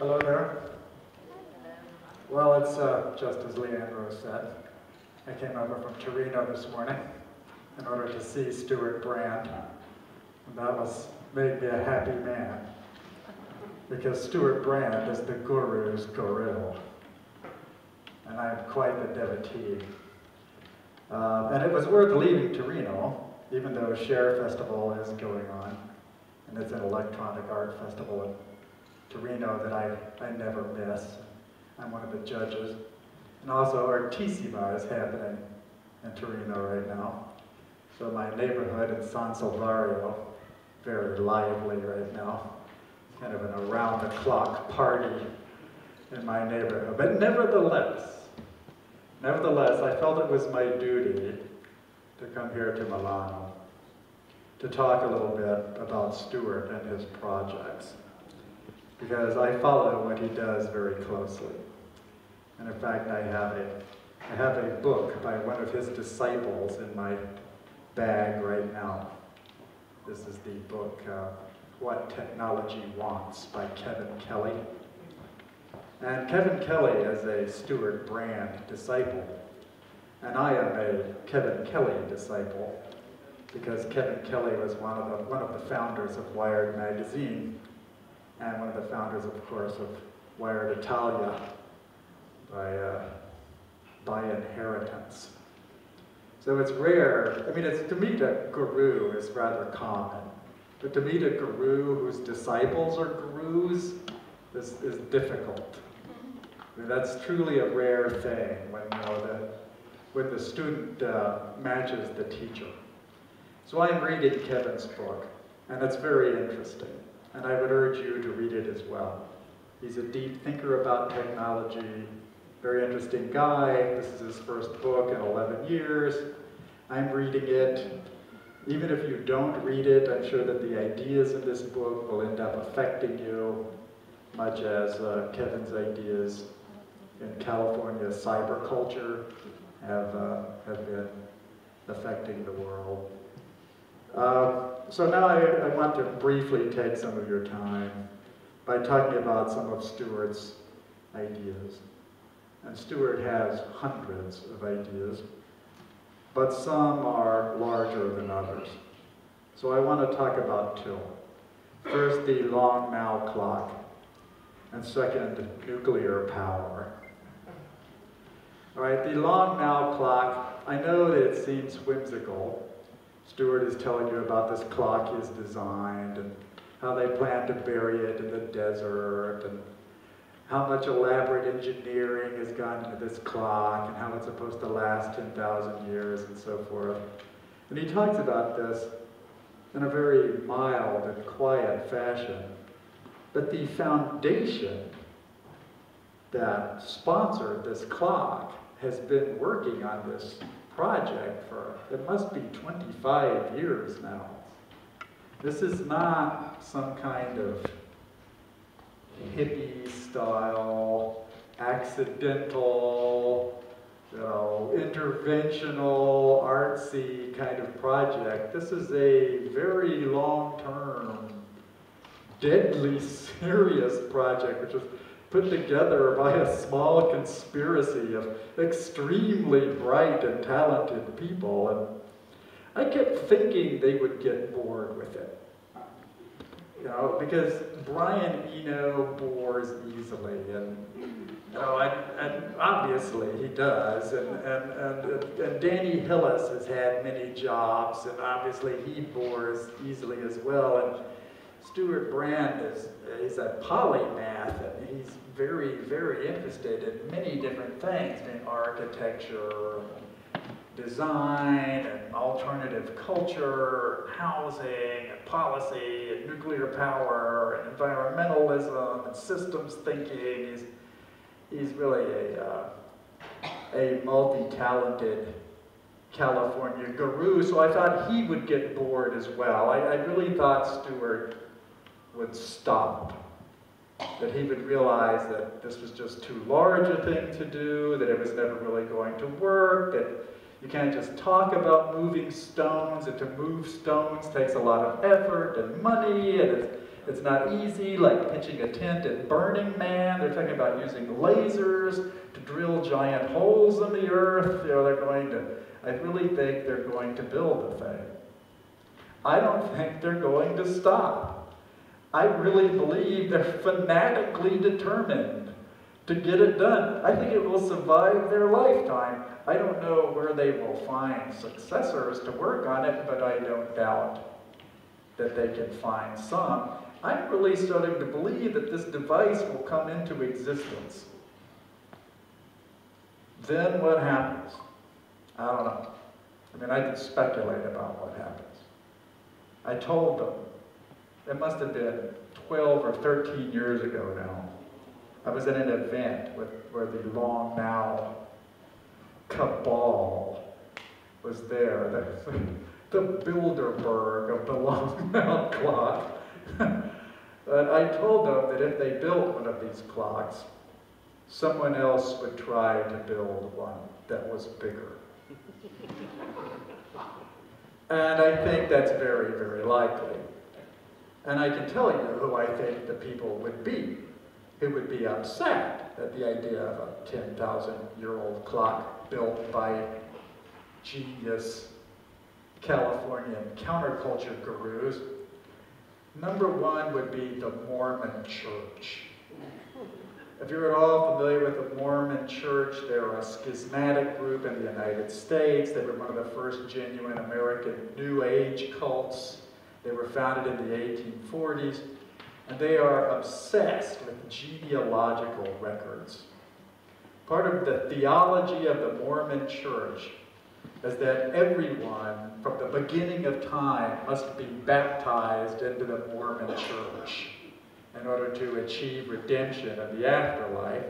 Hello there. Well, it's just as Leandro said. I came over from Torino this morning in order to see Stewart Brand. And that made me a happy man, because Stewart Brand is the guru's guru. And I am quite the devotee. And it was worth leaving Torino, even though Share Festival is going on, and it's an electronic art festival in Torino that I never miss. I'm one of the judges. And also Artissima is happening in Torino right now. So my neighborhood in San Salvario, very lively right now. It's kind of an around-the-clock party in my neighborhood. But nevertheless, I felt it was my duty to come here to Milano to talk a little bit about Stewart and his projects, because I follow what he does very closely. And in fact, I have a book by one of his disciples in my bag right now. This is the book, What Technology Wants by Kevin Kelly. And Kevin Kelly is a Stewart Brand disciple. And I am a Kevin Kelly disciple, because Kevin Kelly was one of the founders of Wired Magazine, and one of the founders, of course, of Wired Italia by inheritance. So it's rare. I mean, to meet a guru is rather common, but to meet a guru whose disciples are gurus is difficult. I mean, that's truly a rare thing when the student matches the teacher. So I'm reading Kevin's book, and it's very interesting, and I would urge you to read it as well. He's a deep thinker about technology, very interesting guy. This is his first book in 11 years. I'm reading it. Even if you don't read it, I'm sure that the ideas in this book will end up affecting you, much as Kevin's ideas in California cyber culture have been affecting the world. So now I want to briefly take some of your time by talking about some of Stewart's ideas. And Stewart has hundreds of ideas, but some are larger than others. So I want to talk about two. First, the Long Now clock, and second, nuclear power. All right, the Long Now clock, I know that it seems whimsical. Stewart is telling you about this clock he's designed and how they plan to bury it in the desert and how much elaborate engineering has gone into this clock and how it's supposed to last 10,000 years and so forth. And he talks about this in a very mild and quiet fashion. But the foundation that sponsored this clock has been working on this project for, it must be 25 years now. This is not some kind of hippie-style, accidental, interventional, artsy kind of project. This is a very long-term, deadly serious project, which was put together by a small conspiracy of extremely bright and talented people, and I kept thinking they would get bored with it. You know, because Brian Eno bores easily, and and obviously he does, and Danny Hillis has had many jobs, and obviously he bores easily as well. And Stewart Brand is a polymath, and he's very, very interested in many different things, in architecture, design, and alternative culture, housing, and policy, and nuclear power, and environmentalism, and systems thinking. He's really a multi-talented California guru, so I thought he would get bored as well. I really thought Stewart would stop, that he would realize that this was just too large a thing to do, that it was never really going to work, that you can't just talk about moving stones, and to move stones takes a lot of effort and money, and it's It's not easy, like pitching a tent at Burning Man. They're talking about using lasers to drill giant holes in the earth. You know, they're going to, I really think they're going to build the thing. I don't think they're going to stop. I really believe they're fanatically determined to get it done. I think it will survive their lifetime. I don't know where they will find successors to work on it, but I don't doubt that they can find some. I'm really starting to believe that this device will come into existence. Then what happens? I don't know. I mean, I can speculate about what happens. I told them, it must have been 12 or 13 years ago now, I was at an event where the Long Now cabal was there, the Bilderberg of the Long Now clock. And I told them that if they built one of these clocks, someone else would try to build one that was bigger. And I think that's very, very likely. And I can tell you who I think the people would be who would be upset at the idea of a 10,000-year-old clock built by genius Californian counterculture gurus. Number one would be the Mormon Church. If you're at all familiar with the Mormon Church, they're a schismatic group in the United States. They were one of the first genuine American New Age cults. They were founded in the 1840s, and they are obsessed with genealogical records. Part of the theology of the Mormon Church is that everyone from the beginning of time must be baptized into the Mormon Church in order to achieve redemption in the afterlife.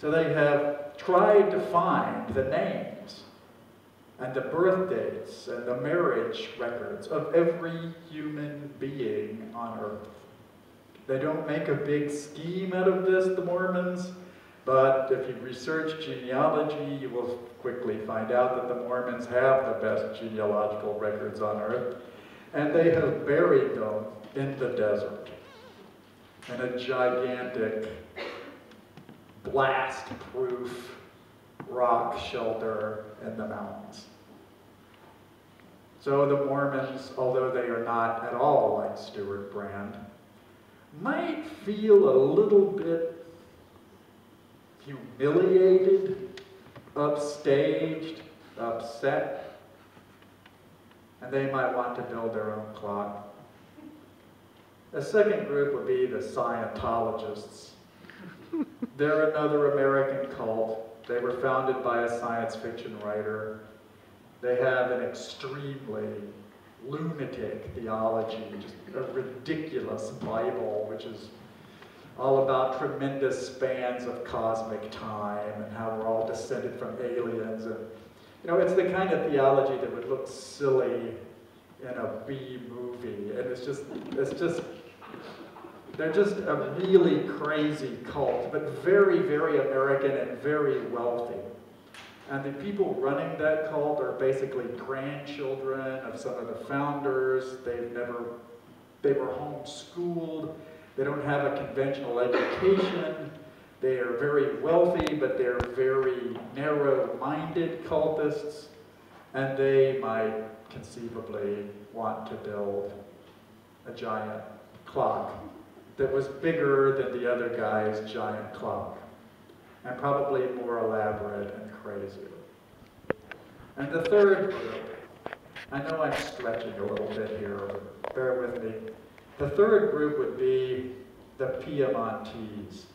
So they have tried to find the names and the birth dates and the marriage records of every human being on earth. They don't make a big scheme out of this, the Mormons, but if you research genealogy, you will quickly find out that the Mormons have the best genealogical records on earth, and they have buried them in the desert in a gigantic blast-proof rock shelter in the mountains. So the Mormons, although they are not at all like Stewart Brand, might feel a little bit humiliated, upstaged, upset, and they might want to build their own clock. The second group would be the Scientologists. They're another American cult. They were founded by a science fiction writer. They have an extremely lunatic theology, just a ridiculous Bible, which is all about tremendous spans of cosmic time and how we're all descended from aliens. And, you know, it's the kind of theology that would look silly in a B-movie, and it's just, they're just a really crazy cult, but very, very American and very wealthy. And the people running that cult are basically grandchildren of some of the founders. They were homeschooled. They don't have a conventional education. They are very wealthy, but they're very narrow-minded cultists, and they might conceivably want to build a giant clock that was bigger than the other guy's giant clock, and probably more elaborate and crazier. And the third group, I know I'm stretching a little bit here, but bear with me. The third group would be the Piedmontese,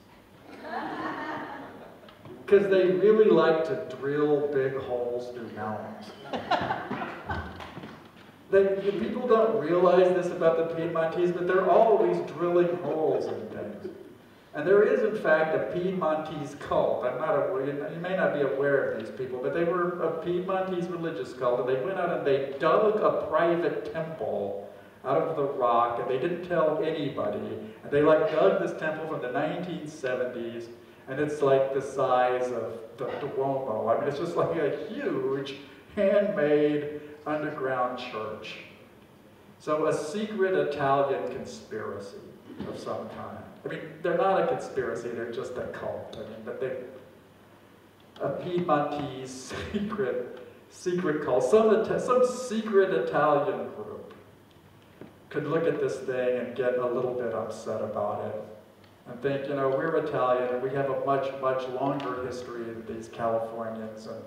because they really like to drill big holes through mountains. People don't realize this about the Piedmontese, but they're always drilling holes in things. And there is, in fact, a Piedmontese cult. You may not be aware of these people, but they were a Piedmontese religious cult, and they went out and they dug a private temple out of the rock, and they didn't tell anybody. And they dug this temple from the 1970s, and it's like the size of the Duomo. I mean, it's just like a huge, handmade, underground church. So a secret Italian conspiracy. of some kind. I mean, they're not a conspiracy, they're just a cult. I mean, but they're a Piedmontese secret cult. Some secret Italian group could look at this thing and get a little bit upset about it and think, you know, we're Italian and we have a much, much longer history than these Californians, and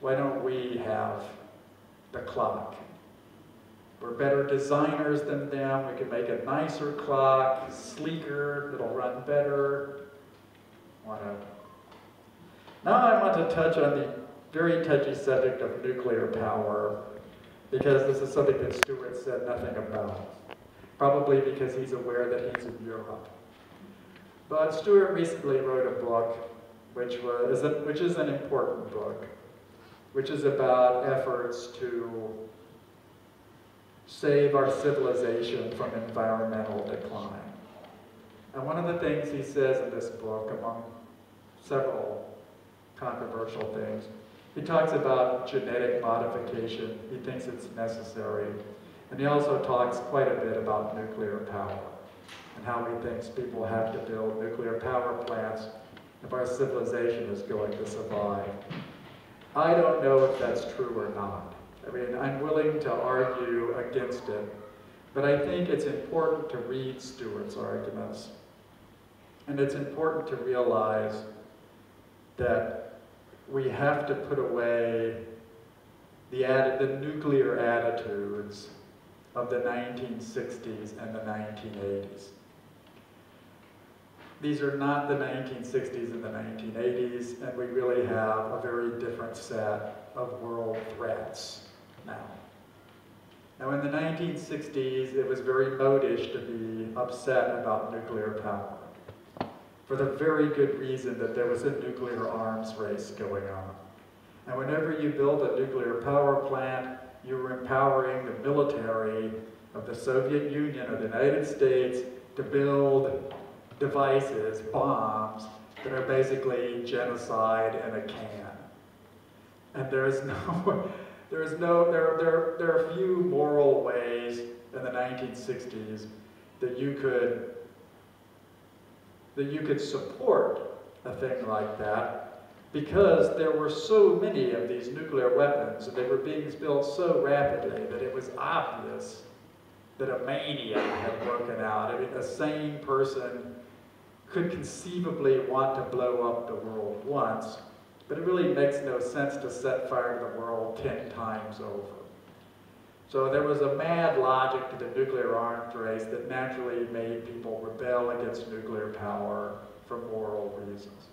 why don't we have the clock? We're better designers than them. We can make a nicer clock, sleeker, it'll run better, whatever. Now I want to touch on the very touchy subject of nuclear power, because this is something that Stewart said nothing about, probably because he's aware that he's in Europe. But Stewart recently wrote a book, which is an important book, which is about efforts to save our civilization from environmental decline. And one of the things he says in this book, among several controversial things, he talks about genetic modification. He thinks it's necessary. And he also talks quite a bit about nuclear power and how he thinks people have to build nuclear power plants if our civilization is going to survive. I don't know if that's true or not. I mean, I'm willing to argue against it, but I think it's important to read Stewart's arguments. And it's important to realize that we have to put away the nuclear attitudes of the 1960s and the 1980s. These are not the 1960s and the 1980s, and we really have a very different set of world threats now. Now, in the 1960s, it was very modish to be upset about nuclear power, for the very good reason that there was a nuclear arms race going on. And whenever you build a nuclear power plant, you were empowering the military of the Soviet Union or the United States to build devices, bombs, that are basically genocide in a can. And there are few moral ways in the 1960s that you could support a thing like that, because there were so many of these nuclear weapons and they were being built so rapidly that it was obvious that a mania had broken out. I mean, a sane person could conceivably want to blow up the world once, but it really makes no sense to set fire to the world 10 times over. So there was a mad logic to the nuclear arms race that naturally made people rebel against nuclear power for moral reasons.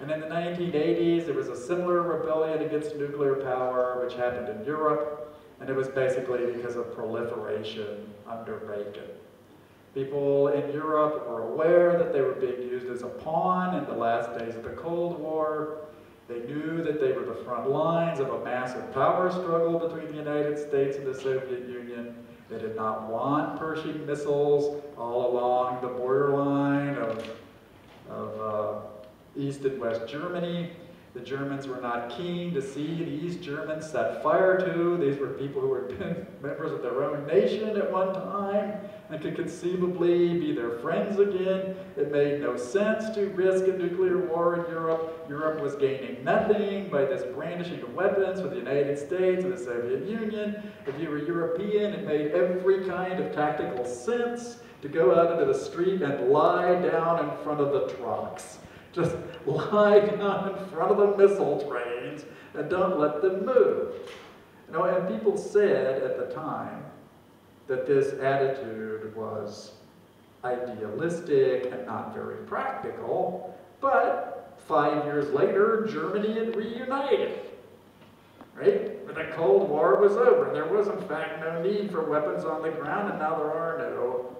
And in the 1980s, there was a similar rebellion against nuclear power, which happened in Europe, and it was basically because of proliferation under Reagan. People in Europe were aware that they were being used as a pawn in the last days of the Cold War. They knew that they were the front lines of a massive power struggle between the United States and the Soviet Union. They did not want Pershing missiles all along the borderline of East and West Germany. The Germans were not keen to see the East Germans set fire to. These were people who had been members of their own nation at one time and could conceivably be their friends again. It made no sense to risk a nuclear war in Europe. Europe was gaining nothing by this brandishing of weapons with the United States and the Soviet Union. If you were European, it made every kind of tactical sense to go out into the street and lie down in front of the trucks. Just lie down in front of the missile trains and don't let them move. You know, and people said at the time that this attitude was idealistic and not very practical, but 5 years later, Germany had reunited, right? But the Cold War was over. There was, in fact, no need for weapons on the ground, and now there are no